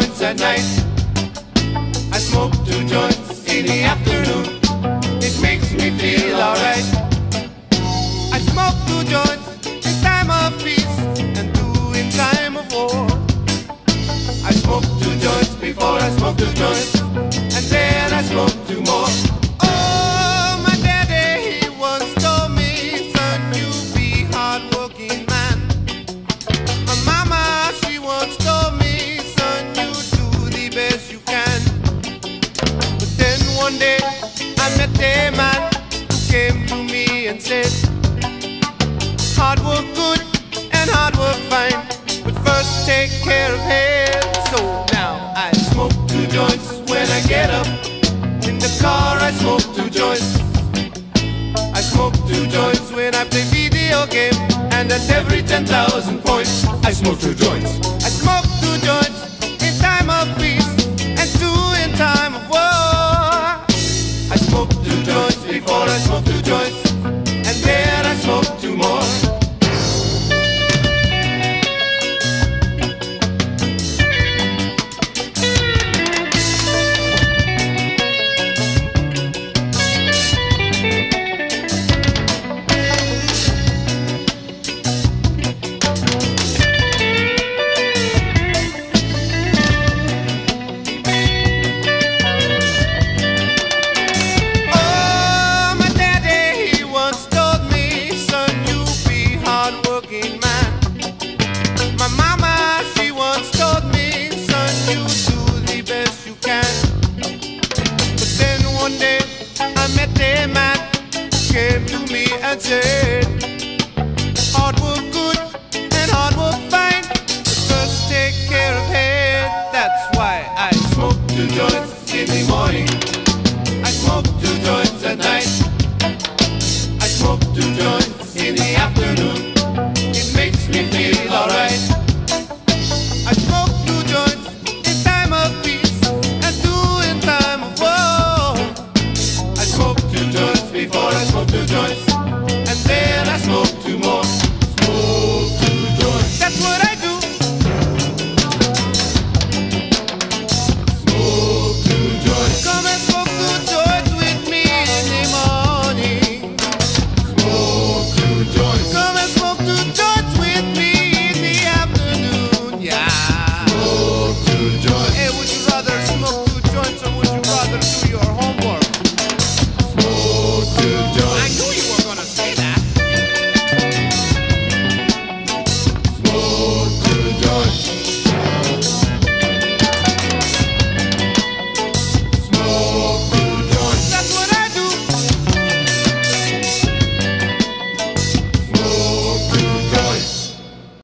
joints at night. I smoke 2 joints in the afternoon. It makes me feel alright. I smoke 2 joints in time of peace and 2 in time of war. I smoke 2 joints before I smoke 2 joints, and then I smoke 2 more. Oh, my daddy, he once told me, son, you be hard-working man. My mama, she once told me, son, you do the best you can. But then one day, I met a man who came to me and said, hard work good and hard work fine, but first take care of head. So now I smoke 2 joints when I get up. In the car I smoke 2 joints. I smoke 2 joints when I play video game, and at every 10,000 points I smoke 2 joints. I smoke 2 joints in time of peace and 2 in time of war. I smoke 2 joints before I smoke 2 joints, and then I smoke 2 more. And said, hard work good and hard work fine, but just take care of head. That's